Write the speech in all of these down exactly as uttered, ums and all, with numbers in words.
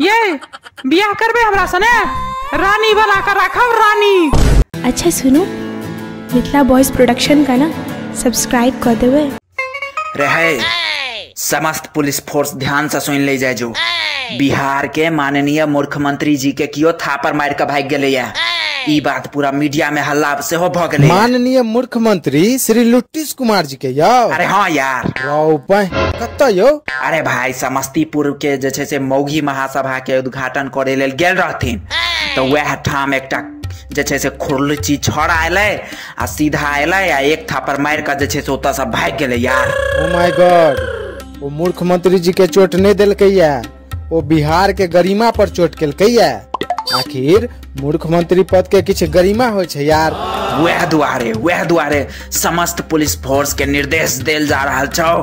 ये बियाह करबे हमरा सने रानी बना कर रखब रानी। अच्छा सुनो, मिथिला बॉयज प्रोडक्शन का ना सब्सक्राइब कर देवे। रहे समस्त पुलिस फोर्स ध्यान से सुन ले जाए, जो बिहार के माननीय मुख्यमंत्री जी के कियो थापर मार के भाग गए, ई बात पूरा मीडिया में हल्ला से हो भ गेले। माननीय मुख्यमंत्री श्री नीतीश कुमार जी के यो? अरे हाँ यार, कत यो? अरे भाई समस्तीपुर के जैसे से मौगी महासभा के उद्घाटन करे लेल गेल रहथिन, तो वह ठाम एक जैसे से खुरलची छड़ आये आ सीधा आये आ एक थापर मार के जैसे से ओत सब भाग गेले यार। ओ माय गॉड, वो मुख्यमंत्री जी के चोट नहीं दिलक या, वो बिहार के गरिमा पर चोट केलक या। आखिर मुख्यमंत्री पद के किछ गरिमा हो छे यार। वह दुआरे वह दुआरे समस्त पुलिस फोर्स के निर्देश देल जा रहा छौ,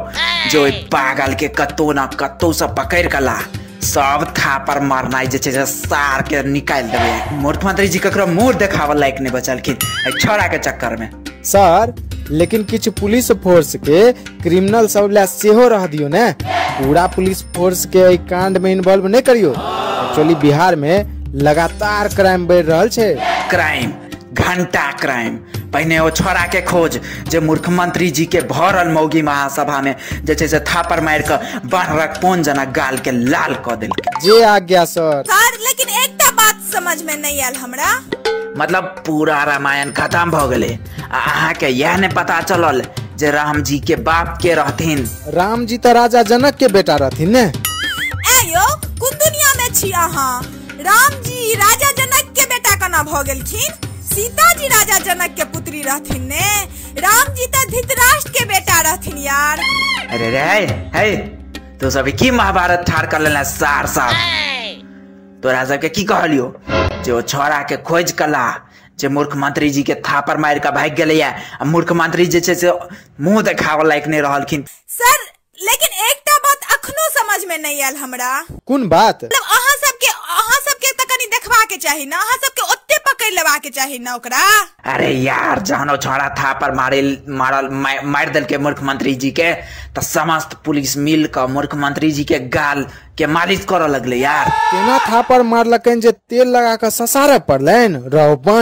जो पागल के कतो न कतो से पकड़ के ला, सब थापर मारना जे छे सार के निकाल देबे। मुख्यमंत्री जी ककरो मुंह देखावल लायक नहीं बचलखिन छोड़ा के चक्कर में। सर लेकिन किछ पुलिस फोर्स के क्रिमिनल सब ला सेहो रह दियो ने, पूरा पुलिस फोर्स के ई कांड में इन्वॉल्व नहीं करियो। एक्चुअली बिहार में लगातार क्राइम बढ़ रहल छे, क्राइम घंटा क्राइम। पहिने ओ छोरा के खोज जे मुख्यमंत्री जी के भरल मौगी महासभा में जैसे से थापर मार के बाढ़क पोन जना गाल के लाल क देल जे। आ गया सर। सर लेकिन एकटा बात समझ में नहीं आयल हमरा, मतलब पूरा रामायण खत्म भ गेले आ अहाँ के यह नहीं पता चलल जे राम जी के बाप के रहथिन? राम जी तो राजा जनक के बेटा रहथिन ने। ए यो कुन दुनिया में छी अहाँ? राम जी राजा जनक के बेटा कना भ गेलखिन? सीता जी राजा जनक के पुत्री रहथिन ने, राम जी त धृतराष्ट्र के बेटा रहथिन यार। अरे रे हे, तो सब की महाभारत ठार कर लेला सार साहब। तो राजा के की कहलियो जे छोरा के खोज कला जे मुख्यमंत्री जी के थापर मार के भाग गेले या, मुख्यमंत्री जे छे से मुंह देखावल लायक नहीं रहलखिन। सर लेकिन एकटा बात अखनो समझ में नहीं आयल हमरा। कोन बात? मतलब अहाँ सबके अहाँ सबके तकनी देखवा के चाही ना, अहाँ सबके ओते पकड़ लेवा के चाही ना ओकरा। अरे यार जहनो छोड़ा था पर मारे मारल मार दल के मुख्यमंत्री जी के, त समस्त पुलिस मिल के मुख्यमंत्री जी के गाल के मालिश करे लगले यार। केना था पर मारलकन जे तेल लगा के ससारे पड़लन रहबे।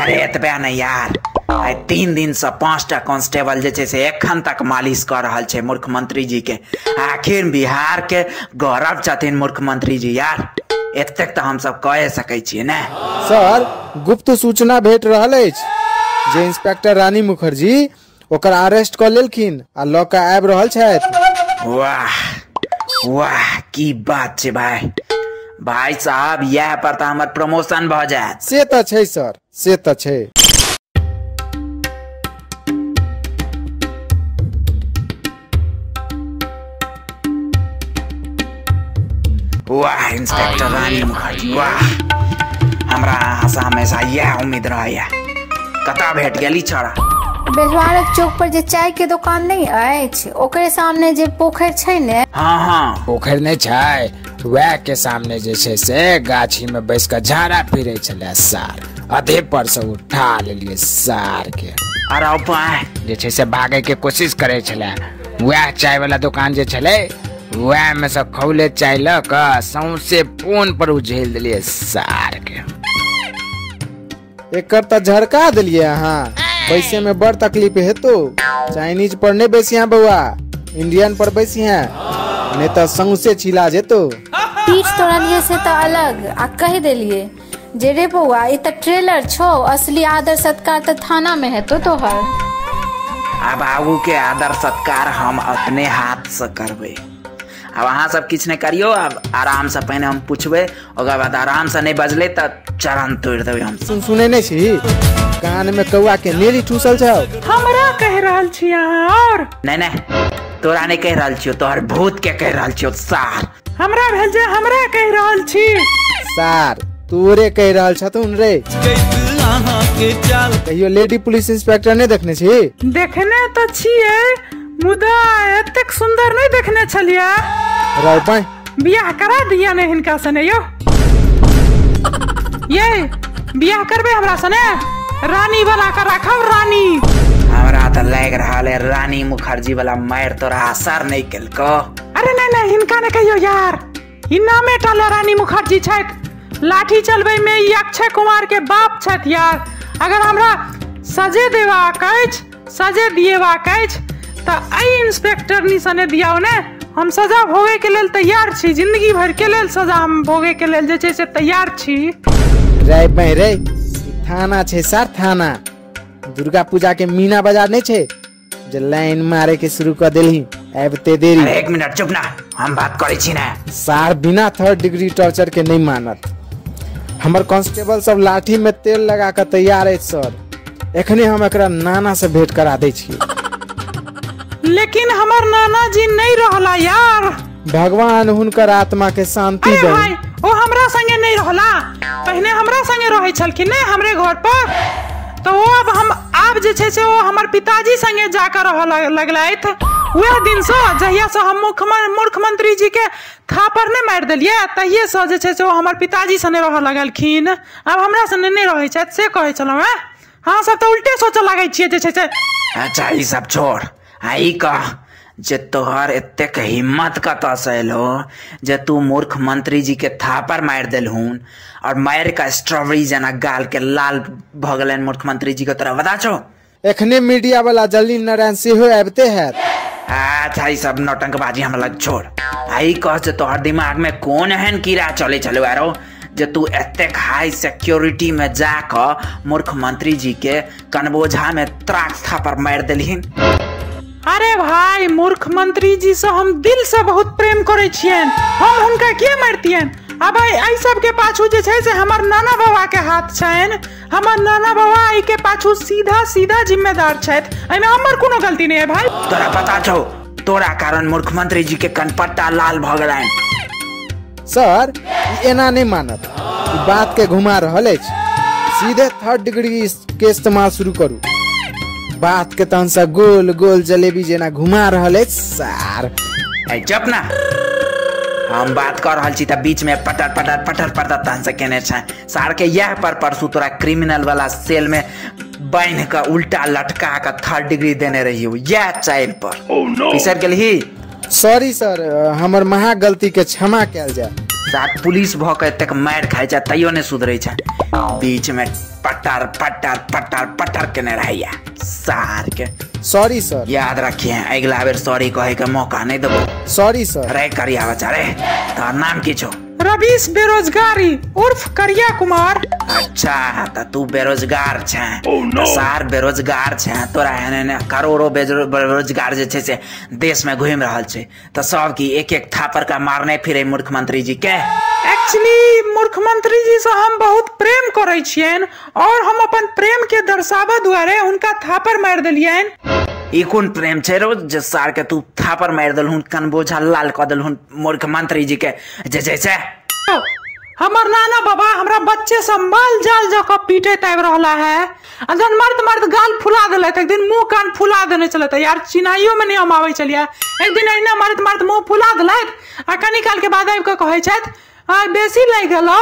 अरे एतबे ना यार, आई तीन दिन से पांच टा कांस्टेबल जैसे से एखन तक मालिश कर रहल छे मुख्यमंत्री जी के। आखिर बिहार के गौरव छथिन मुख्यमंत्री जी यार, एतक तो हम सब कह सके छी ने। सर गुप्त सूचना भेट रहल अछि जे इंस्पेक्टर रानी मुखर्जी ओकर अरेस्ट क लेलखिन आ ल क आबि रहल छथि। वाह वाह की बात छै भाई। भाई साहब यह पर तो हमर प्रमोशन भ जायत। से त छै सर, से त छै। वाह इंस्पेक्टर रानी मुखर्जी, वाह हमरा आशा हमेशा यह उम्मीद रहे। कता भेट गली छोड़ा? बेलवारक चौक पर जे चाय के दुकान नहीं अछि ओकरे सामने जे पोखर छै ने। हाँ हाँ पोखर नहीं छै, वह के सामने जे छै से गाछी में बैस के झाड़ा फिरे छले सार, अधे पर से उठा लेलिए सार के। अरे उपाय जे छै से भागे के कोशिश करे छले, वह चाय वाला दुकान जे छले वह में सब खौले चाय ल के सौंसे फोन पर उझेल दिलिए सार के। एकर त झरका दिलिए अहाँ, पैसे में बड़ तकलीफ है। तो चाइनीज पर नहीं बेसी है बउआ, इंडियन पर बेसी है, नहीं तो सौंसे छिला जेतो। पीठ तोड़ा लिए से तो अलग आ कह दिलिए जे रे बउआ ई त ट्रेलर छो, असली आदर सत्कार त थाना में है तो तोहर। अब आगू के आदर सत्कार हम अपने हाथ से करबे। अब अहाँ सब किछ नहीं करियो, अब आराम से पहले हम पूछबे, ओकर बाद आराम से नहीं बजले त चरण तोड़ देबे हम। सुन सुने नहीं छी, कान में कौआ के नेरी ठूसल छौ। हमरा कह रहल छी अहाँ? और नहीं नहीं तोरा नहीं कह रहल छी, तोहर भूत के कह रहल छी सार। हमरा भेल जे हमरा कह रहल छी सार, तोरे कह रहल छथुन रे। कहियो लेडी पुलिस इंस्पेक्टर नहीं देखने छी? देखने तो छिए मुदा एतेक सुंदर नहीं देखने छलिया। बियाह करा दिया ने हिनका सने यो। ये बियाह करबे हमरा सने रानी बना कर रखब रानी। हमरा त लग रहल है रानी मुखर्जी वाला मार तोरा असर नहीं केलको। अरे नहीं नहीं हिनका ने कहियो यार, इनामे टाला रानी मुखर्जी लाठी चलबे में ई अक्षय कुमार के बाप छथि यार। अगर हमरा सजे देबाक अछि, सजे दिएबाक अछि तऽ एहि इंस्पेक्टर निसने दियाउ ने। हम सजा भोगे के लेल तैयार छी, जिंदगी भर के लेल सजा हम भोगे के लेल जे छै से तैयार छी। रे भाई रे, थाना छै सर थाना, दुर्गा पूजा के मीना बाजार नै छै जे लाइन मारे के शुरू कर देलही आबते देरी। अरे एक मिनट चुप ना, हम बात करै छी ना सर। बिना थर्ड डिग्री टॉर्चर के नहीं मानत। हमर कांस्टेबल सब लाठी में तेल लगा के तैयार है सर। एखने हम एकरा नाना से भेंट करा दे छी। लेकिन हमर नाना जी नहीं रहला यार। भगवान हुनकर आत्मा के शांति दे। अरे भाई, ओ हमरा संगे नहीं रहला, पहले हमरा संगे रहै छलखिन ने हमरे घर पर। तो वो अब हम आप जे छै से वो हमर पिताजी संगे जाकर रह लगलैथ। वह दिन से जहिया से हम मुख्यमंत्री जी के थापर ने मार देलिए तहिये से जे छै से वो हमर पिताजी संगे रह लगलखिन, अब हमरा संगे नहीं रहै छथि से कहै छलौ। हां हां सब तो उल्टे सोच लागै छियै जे छै से। अच्छा ई सब छोड़, आई का जे तोहर एतेक हिम्मत कतौ से एलो जे तू मूर्ख मंत्री जी के थापर मार देलहुन और मार का स्ट्रॉबेरी जना गाल के लाल भ गेलन मुख्यमंत्री जी के तरह बता छो। एखने मीडिया वाला जल्दी नारायण सेहो आबते है। अच्छा ई सब नौटंकबाजी हम लग छोड़, आई कह जे तोहर दिमाग में कोन एहन कीड़ा चले चलो आरो जे तू एतेक हाई सिक्योरिटी में जाकर मुख्यमंत्री जी के कनबोझा में त्राक थापर मार देलहिन। अरे भाई, मूर्ख मंत्री जी से हम दिल से बहुत प्रेम करे छियन, हम उनका के मारतियन। अब आई सब के पाछू जे छै से हमर नाना बाबा के हाथ छैन। हमर नाना बाबा आई के पाछू सीधा सीधा जिम्मेदार छैथ, एमे हमर कोनो गलती नहीं है भाई। तोरा पता छौ तोरा कारण मूर्ख मंत्री जी के कनपट्टा लाल भ गेलैन। सर एना नहीं मानत, बात के घुमा रहल अछि। सीधे थर्ड डिग्री के इस्तेमाल शुरू करू। बात के तहन से गोल गोल जलेबी जेना घुमा रहल है सार। चुप ना, हम बात कर रहल छी त बीच में पटर पटर पटर पटर तहन से केने छै सार के। यह पर परसू तोरा क्रिमिनल वाला सेल में बान्हि का उल्टा लटका का थर्ड डिग्री देने रहियो। यह चाइल पर पिसर गेलही। सॉरी सर, हमर महा गलती के क्षमा कैल जाय। साथ पुलिस भ के तक मार खाय छै तैयो ने सुधरै छै, बीच में पटर पटर पटर पटर केने रहैया सार के। सॉरी सर, याद रखिए अगला बेर सॉरी कहे के मौका नहीं देबो। Sorry sir. रे करिया बच्चा रे, तोहर नाम की छौ? रवीश बेरोजगारी उर्फ करिया कुमार। अच्छा त तू बेरोजगार छै। oh, no. सार बेरोजगार छै, तोरा एने ने करोड़ो बेरोजगार जे छै से देश में घुम रहल छै त सब की एक एक थापर का मारने फिरे मुख्यमंत्री जी के। एक्चुअली मुख्यमंत्री जी से हम बहुत प्रेम करै छियन और हम अपन प्रेम के दर्शावा द्वारे उनका थापर मार देलियन। ई कोन प्रेम छै रो जे सार के तू थापर मार देलहुन, कनबोझा लाल क देलहुन मुख्यमंत्री जी के जे जे छै। हमर नाना बाबा हमरा बच्चे से माल जाल जका पीटे तैब रहला है। अजन मर्द मर्द गाल फुला देले, एक दिन मुंह कान फुला देने चलत यार, चिनाइयो में नहीं हम आवे चलिया। एक दिन एना मर्द मर्द मुंह फुला देले आ कनी काल के बाद आबि के कहै छैथ आ बेसी लागि गेलो।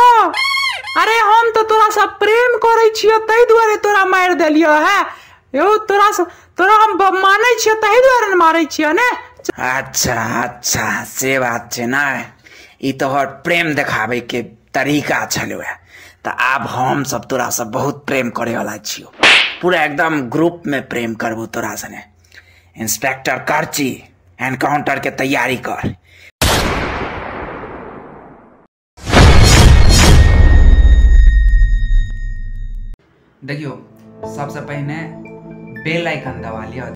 अरे हम तो तोरा से प्रेम करै छियो तै दुआरे तोरा मार देलियो है। यो तोरा से तोरा हम मानै छियो तै दुआरे मारै छियो ने। अच्छा अच्छा से बात छै ना, ई तोहर प्रेम देखाबे के तरीका चलो है। तो अब हम सब तोरा से बहुत प्रेम करे वाला छियो, पूरा एकदम ग्रुप में प्रेम करबो तोरा सने। इंस्पेक्टर करची, एनकाउंटर के तैयारी कर। देखियो सबसे पहले बेल आइकन दबा लियो।